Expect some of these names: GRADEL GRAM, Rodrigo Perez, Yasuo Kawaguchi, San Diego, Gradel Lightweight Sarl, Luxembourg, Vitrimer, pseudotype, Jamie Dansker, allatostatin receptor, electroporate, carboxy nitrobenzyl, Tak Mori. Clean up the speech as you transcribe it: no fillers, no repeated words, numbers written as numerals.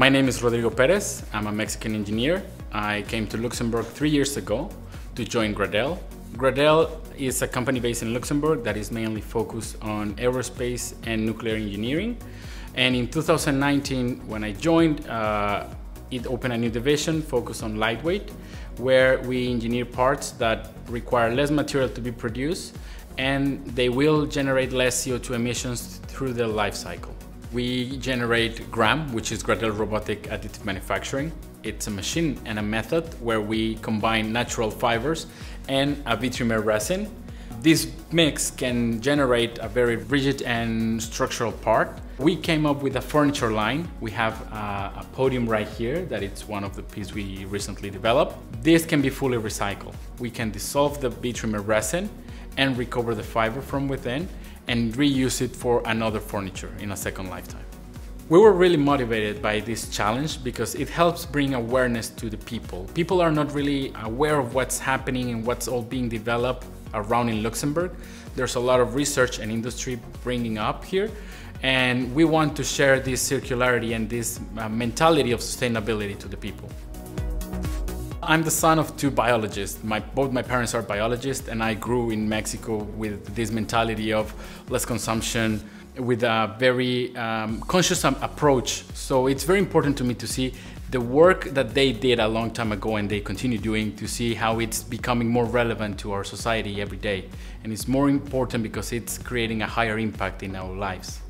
My name is Rodrigo Perez. I'm a Mexican engineer. I came to Luxembourg 3 years ago to join GRADEL. GRADEL is a company based in Luxembourg that is mainly focused on aerospace and nuclear engineering. And in 2019, when I joined, it opened a new division focused on lightweight, where we engineer parts that require less material to be produced, and they will generate less CO2 emissions through their life cycle. We generate GRAM, which is GRADEL Robotic Additive Manufacturing. It's a machine and a method where we combine natural fibers and a Vitrimer resin. This mix can generate a very rigid and structural part. We came up with a furniture line. We have a podium right here that it's one of the pieces we recently developed. This can be fully recycled. We can dissolve the Vitrimer resin and recover the fiber from within and reuse it for another furniture in a second lifetime. We were really motivated by this challenge because it helps bring awareness to the people. People are not really aware of what's happening and what's all being developed around in Luxembourg. There's a lot of research and industry bringing up here, and we want to share this circularity and this mentality of sustainability to the people. I'm the son of two biologists. Both my parents are biologists, and I grew in Mexico with this mentality of less consumption, with a very conscious approach. So it's very important to me to see the work that they did a long time ago and they continue doing, to see how it's becoming more relevant to our society every day. And it's more important because it's creating a higher impact in our lives.